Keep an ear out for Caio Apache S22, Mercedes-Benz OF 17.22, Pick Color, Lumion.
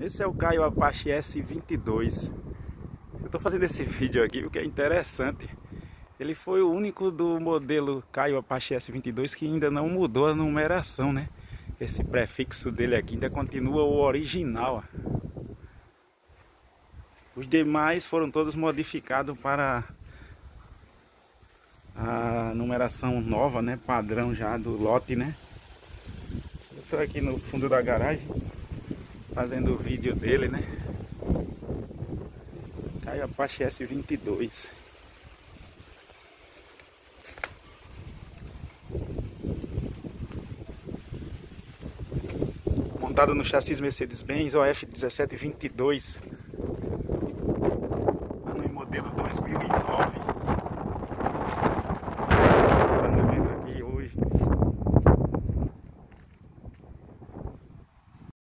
Esse é o Caio Apache S22. Eu estou fazendo esse vídeo aqui porque é interessante. Ele foi o único do modelo Caio Apache S22 que ainda não mudou a numeração, né? Esse prefixo dele aqui ainda continua o original. Os demais foram todos modificados para a numeração nova, né? Padrão já do lote, né? Eu estou aqui no fundo da garagem fazendo o vídeo dele, né? Caio Apache S22. Montado no chassi Mercedes-Benz OF 17.22.